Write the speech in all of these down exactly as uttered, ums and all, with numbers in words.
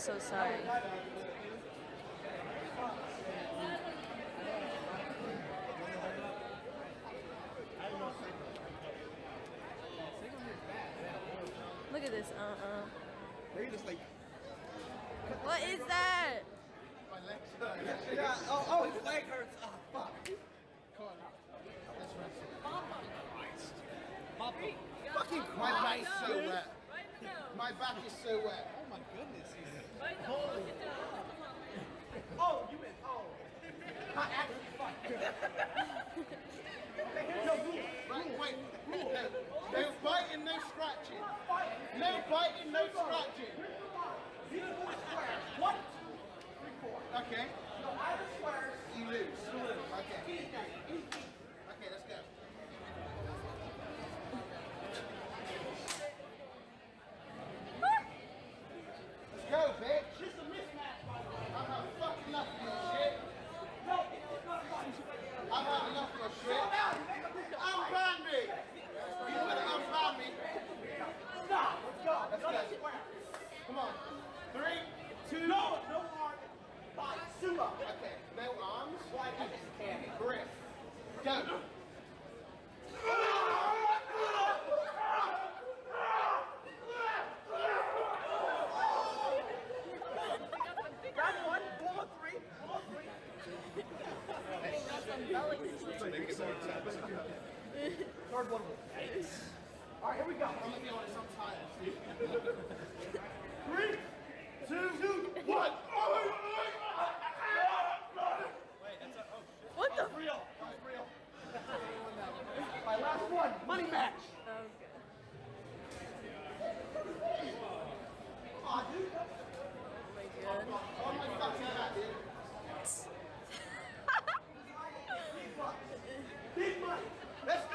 so sorry. Look at this, uh-uh. They're just like... What is that? My leg hurts. Yeah, oh, oh, his leg hurts. Oh, fuck. Come on. Pop him. Fucking my back is so wet. My back is so wet. Oh my goodness. Holy. Oh, you went. Oh. I actually fucked. No, wait, wait. No biting, no scratching. No biting, no scratching. You lose squares. One, two, three, four. Okay. No either squares. You lose. You lose. Okay. Okay, let's go. Go, bitch! Just a mismatch, by the way. I've had fucking enough of your shit. No, it's not about you. I've had enough of your shit. Unbind me! You better unbind me. Stop! Let's go. Let's go. Come on. Three, two. No, no arms. Body, super. Okay, no arms. Why do this candy? Grip. Go. Third one with eight. All right, here we go. I'm gonna be on some time. Three, two, two, one. Wait, that's a, oh shit. What the? Real. Real. My last one. Money match. That was good. Aw, dude. Oh my god. Oh my god, see that, dude. Big money! Let's go!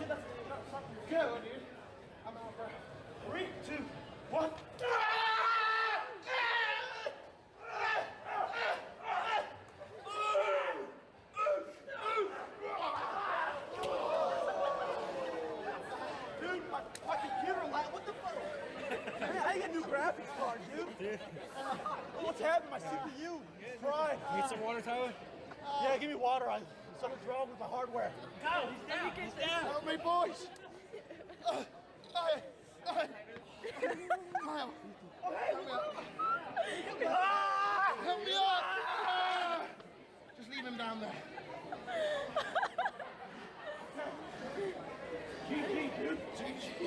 Get up, get up, stop. Go, dude. I'm out for it. Three, two, one. Dude, my, my computer light, what the fuck? Man, I need a new graphics card, dude. What's happening? My C P U is fried. Need some water, Tyler? Yeah, give me water. I, something's wrong with the hardware. No, he's down. He he's down. Help me, boys. uh, I, I, oh, help me up. Help me up. Help me up. Ah. Just leave him down there. G G, dude. G G.